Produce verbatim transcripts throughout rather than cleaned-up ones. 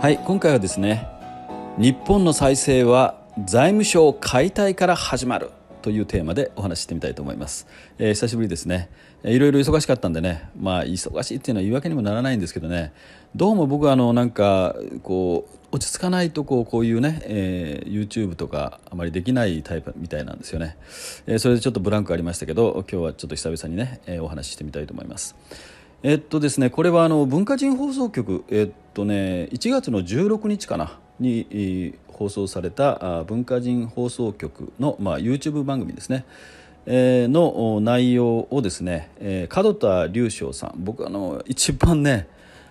はい、今回はですね、日本の再生は財務省解体から始まるというテーマでお話ししてみたいと思います、えー、久しぶりですね。いろいろ忙しかったんでね、まあ忙しいっていうのは言い訳にもならないんですけどね、どうも僕はあのなんかこう落ち着かないとこう、こういうね、えー、YouTube とかあまりできないタイプみたいなんですよね、えー、それでちょっとブランクありましたけど、今日はちょっと久々にね、えー、お話ししてみたいと思います。えっとですね、これはあの文化人放送局、えっとね、いちがつのじゅうろくにちかなに放送された文化人放送局の、まあ、YouTube 番組ですね、えー、の内容をですね、えー、門田隆翔さん、僕あの一番ね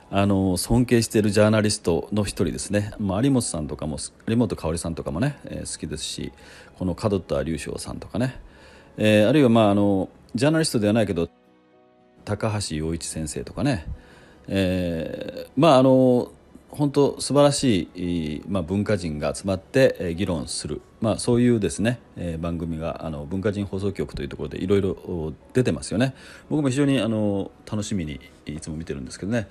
あの尊敬しているジャーナリストの一人ですね。まあ、有本さんとかも有本香織さんとかもね、えー、好きですし、この門田隆翔さんとかね、えー、あるいはまああのジャーナリストではないけど高橋洋一先生とかね、えー、まああの本当素晴らしい、まあ、文化人が集まって議論する、まあ、そういうですね、えー、番組があの文化人放送局というところでいろいろ出てますよね。僕も非常にあの楽しみにいつも見てるんですけどね、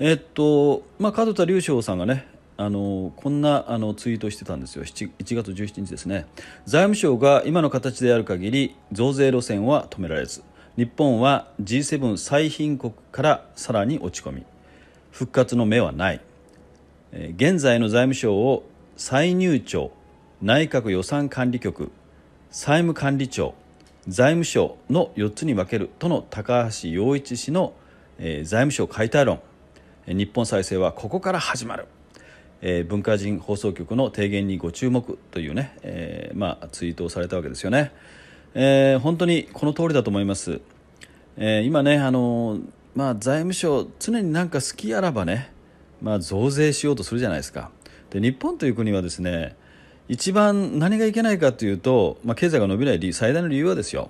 えーっとまあ、門田隆翔さんがねあのこんなあのツイートしてたんですよ。いちがつじゅうしちにちですね。財務省が今の形である限り増税路線は止められず、日本は ジーセブン 最貧国からさらに落ち込み、復活の目はない。現在の財務省を歳入庁、内閣予算管理局、債務管理庁、財務省のよっつに分けるとの高橋洋一氏の財務省解体論、日本再生はここから始まる、文化人放送局の提言にご注目というね、えー、まあツイートをされたわけですよね。えー、本当にこの通りだと思います。えー、今ね、あのーまあ、財務省常になんか好きあらばね、まあ、増税しようとするじゃないですか。で、日本という国はですね、一番何がいけないかというと、まあ、経済が伸びない最大の理由はですよ、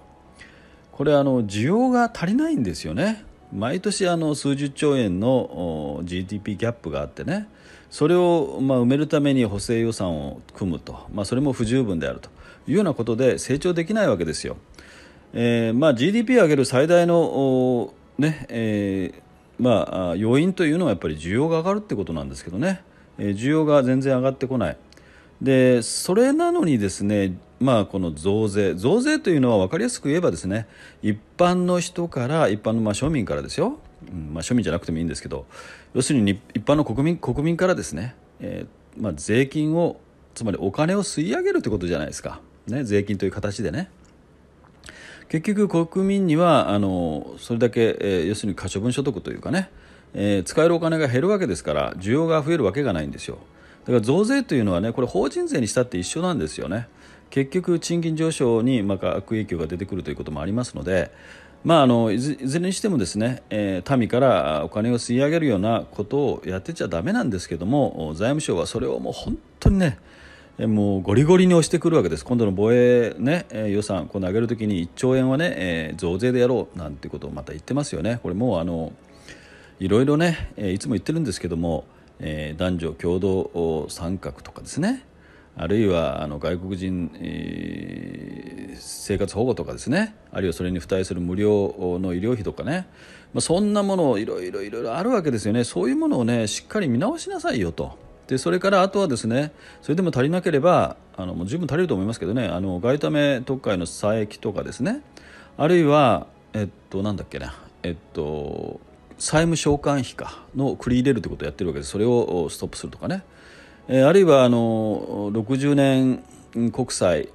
これはあの需要が足りないんですよね。毎年あの数十兆円の ジーディーピー ギャップがあってね、それをまあ埋めるために補正予算を組むと、まあ、それも不十分であるというようなことで成長できないわけですよ。えーまあ、ジーディーピー を上げる最大の、ねえーまあ、要因というのはやっぱり需要が上がるってことなんですけどね、えー、需要が全然上がってこない。でそれなのにですね、まあ、この増税増税というのは分かりやすく言えばですね、一般の人から一般のまあ庶民からですよ、うんまあ、庶民じゃなくてもいいんですけど、要するに一般の国民、国民からですね、えーまあ、税金を、つまりお金を吸い上げるということじゃないですか、ね、税金という形でね。結局国民にはあのそれだけ、えー、要するに可処分所得というかね、えー、使えるお金が減るわけですから、需要が増えるわけがないんですよ。だから増税というのはね、これ法人税にしたって一緒なんですよね。結局賃金上昇にまあ悪影響が出てくるということもありますので、まあ、あのいずれにしてもですね、えー、民からお金を吸い上げるようなことをやってちゃダメなんですけども、財務省はそれをもう本当にね、もうゴリゴリに押してくるわけです。今度の防衛、ね、予算この上げるときにいっちょうえんは、ねえー、増税でやろうなんてことをまた言ってますよね。これもうあのいろいろね、いつも言ってるんですけども、えー、男女共同参画とかですね、あるいはあの外国人、えー、生活保護とかですね、あるいはそれに付帯する無料の医療費とかね、まあ、そんなものをいろいろいろいろあるわけですよね。そういうものをねしっかり見直しなさいよと。でそれからあとはですね、それでも足りなければあのもう十分足りると思いますけどね、あの外為特会の差益とかですね、あるいはえっとなんだっけな、えっと債務償還費かの繰り入れるということをやってるわけです。それをストップするとかね、えー、あるいはあのろくじゅうねん国債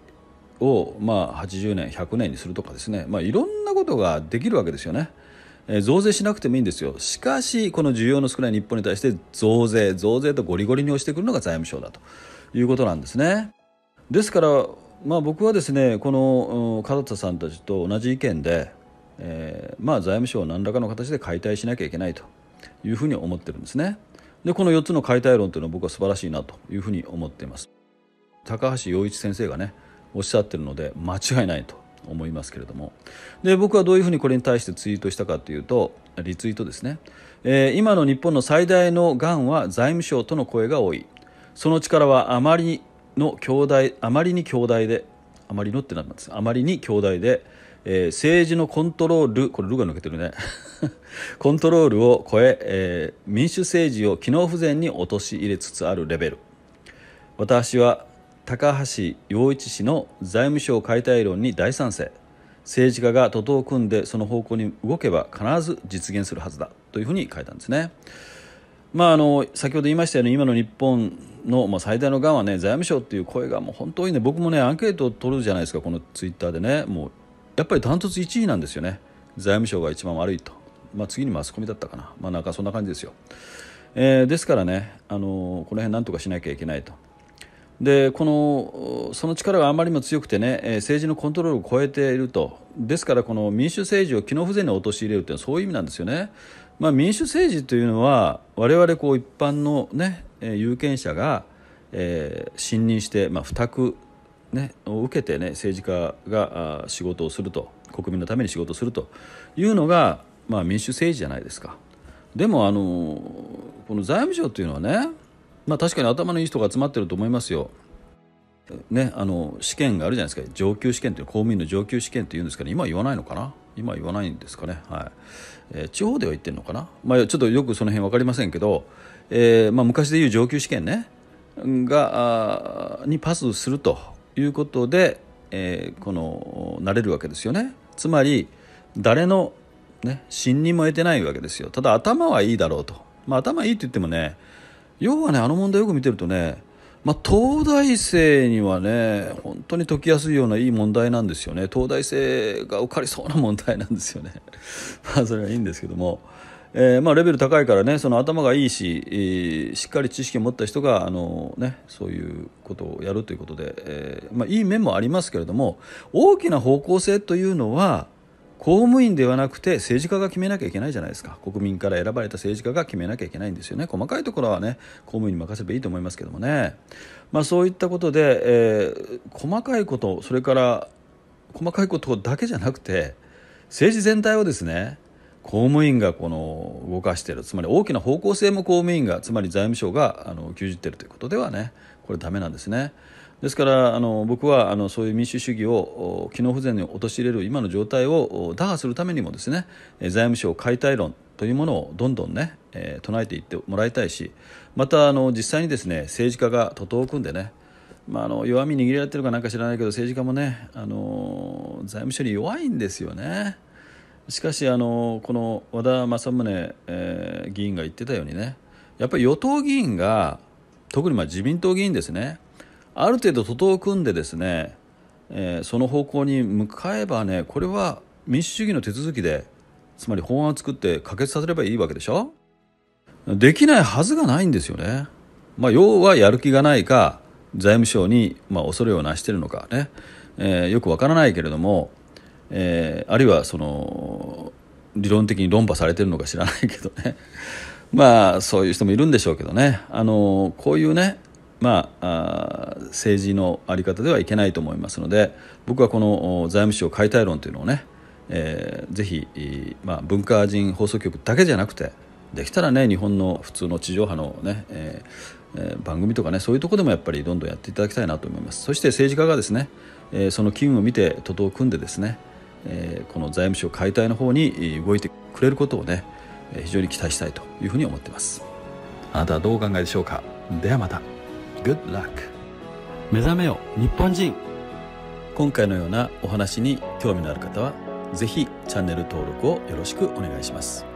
をまあはちじゅうねんひゃくねんにするとかですね、まあ、いろんなことができるわけですよね。増税しなくてもいいんですよ。しかしこの需要の少ない日本に対して増税増税とゴリゴリに押してくるのが財務省だということなんですね。ですから、まあ、僕はですねこの門田さんたちと同じ意見で、えーまあ、財務省を何らかの形で解体しなきゃいけないというふうに思ってるんですね。でこのよっつの解体論というのは僕は素晴らしいなというふうに思っています。高橋洋一先生がねおっしゃってるので間違いないと思いますけれども、で僕はどういうふうにこれに対してツイートしたかというと、リツイートですね、えー、今の日本の最大のがんは財務省との声が多い。その力はあまりの強大あまりに強大であまりのってなんですあまりに強大で、えー、政治のコントロール、これルが抜けてるねコントロールを超ええー、民主政治を機能不全に陥れつつあるレベル。私は高橋洋一氏の財務省解体論に大賛成。政治家が徒党を組んでその方向に動けば必ず実現するはずだというふうに書いたんですね。まあ、あの先ほど言いましたように今の日本の、まあ、最大のがんは、ね、財務省という声がもう本当に、ね、僕も、ね、アンケートを取るじゃないですか、このツイッターでね。もうやっぱりダントツいちいなんですよね。財務省が一番悪いと、まあ、次にマスコミだったかな、まあ、なんかそんな感じですよ。えー、ですからね、あのこの辺なんとかしなきゃいけないと。でこのその力があまりにも強くてね、政治のコントロールを超えていると。ですからこの民主政治を機能不全に陥れるというのはそういう意味なんですよね。まあ、民主政治というのは我々こう一般の、ね、有権者が、えー、信任して、まあ、付託、ね、を受けて、ね、政治家が仕事をすると、国民のために仕事をするというのが、まあ、民主政治じゃないですか。でもあのこの財務省というのはね、まあ、確かに頭のいい人が集まってると思いますよ、ね、あの試験があるじゃないですか。上級試験という、公務員の上級試験というんですけど、今は言わないのかな、今は言わないんですかね、はい。えー、地方では言ってるのかな、まあ、ちょっとよくその辺分かりませんけど、えーまあ、昔でいう上級試験、ね、がにパスするということで、えー、このなれるわけですよね。つまり誰の、ね、信任も得てないわけですよ。ただ頭はいいだろうと、まあ、頭いいと言ってもね、要はね、あの問題をよく見てるとね、まあ、東大生にはね本当に解きやすいようないい問題なんですよね。東大生が受かりそうな問題なんですよねまあそれはいいんですけども、えーまあ、レベル高いからね、その頭がいいし、えー、しっかり知識を持った人があの、ね、そういうことをやるということで、えーまあ、いい面もありますけれども、大きな方向性というのは公務員ではなくて政治家が決めなきゃいけないじゃないですか。国民から選ばれた政治家が決めなきゃいけないんですよね。細かいところはね、公務員に任せればいいと思いますけどもね。まあ、そういったことで、えー、細かいこと、それから細かいことだけじゃなくて政治全体をですね、公務員がこの動かしている、つまり大きな方向性も公務員が、つまり財務省があの牛耳っているということではね、これダメなんですね。ですからあの僕はあのそういう民主主義を機能不全に陥れる今の状態を打破するためにもですね、財務省解体論というものをどんどんね、えー、唱えていってもらいたいし、またあの実際にですね、政治家が徒党を組んでね、まあ、あの弱み握られてるかなんか知らないけど、政治家もね、あの財務省に弱いんですよね。しかしあのこの和田政宗、えー、議員が言ってたようにね、やっぱり与党議員が、特にまあ自民党議員ですね、ある程度徒党を組んでですね、えー、その方向に向かえばね、これは民主主義の手続きで、つまり法案を作って可決させればいいわけでしょ。できないはずがないんですよね。まあ、要はやる気がないか、財務省にまあ恐れをなしているのかね、えー、よくわからないけれども、えー、あるいはその理論的に論破されているのか知らないけどねまあそういう人もいるんでしょうけどね、あのこういうね、まあ、あ政治の在り方ではいけないと思いますので、僕はこの財務省解体論というのをね、えー、ぜひ、まあ、文化人放送局だけじゃなくて、できたらね、日本の普通の地上波のね、えー、番組とかね、そういうところでもやっぱりどんどんやっていただきたいなと思います。そして政治家がですね、えー、その機運を見て徒党を組んでですね、えー、この財務省解体の方に動いてくれることをね、非常に期待したいというふうに思っています。あなたはどうお考えでしょうか。ではまた。Good luck。 目覚めよ日本人。今回のようなお話に興味のある方はぜひチャンネル登録をよろしくお願いします。